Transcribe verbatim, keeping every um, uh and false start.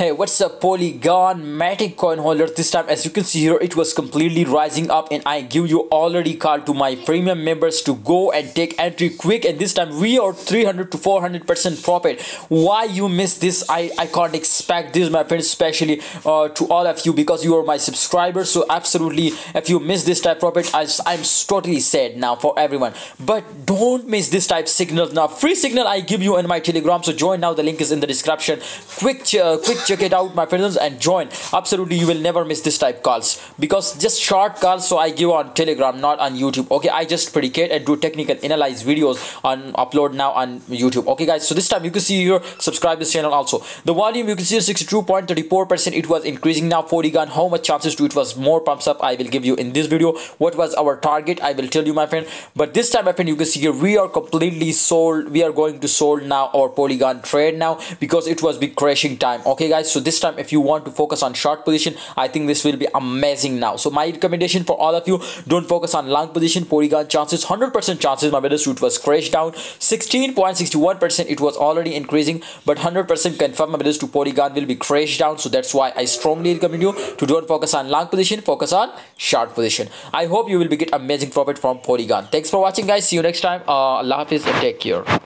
Hey, what's up Polygon Matic coin holder? This time, as you can see here, it was completely rising up and I give you already call to my premium members to go and take entry quick, and this time we are three hundred to four hundred percent profit. Why you miss this? I, I can't expect this, my friends, especially uh, to all of you, because you are my subscribers. So absolutely, if you miss this type profit, I, I'm totally sad now for everyone. But don't miss this type signal now. Free signal I give you in my Telegram, so join now. The link is in the description. Quick, uh, quick. Check it out, my friends, and join. Absolutely, you will never miss this type calls, because just short calls so I give on Telegram, not on YouTube. Okay, I just predicate and do technical analyze videos on upload now on YouTube. Okay guys, so this time you can see here, subscribe this channel also. The volume you can see sixty-two point three four percent, it was increasing now. Polygon, how much chances to it was more pumps up, I will give you in this video. What was our target, I will tell you, my friend. But this time, my friend, you can see here we are completely sold. We are going to sold now our Polygon trade now, because it was big crashing time. Okay guys, so this time if you want to focus on short position, I think this will be amazing now. So my recommendation for all of you, don't focus on long position. Polygon chances one hundred percent chances, my brother, suit was crashed down sixteen point six one percent, it was already increasing, but one hundred percent confirmed, my brothers, to Polygon will be crashed down. So that's why I strongly recommend you to don't focus on long position, focus on short position. I hope you will be get amazing profit from Polygon. Thanks for watching guys, see you next time. uh, Allah Hafiz and take care.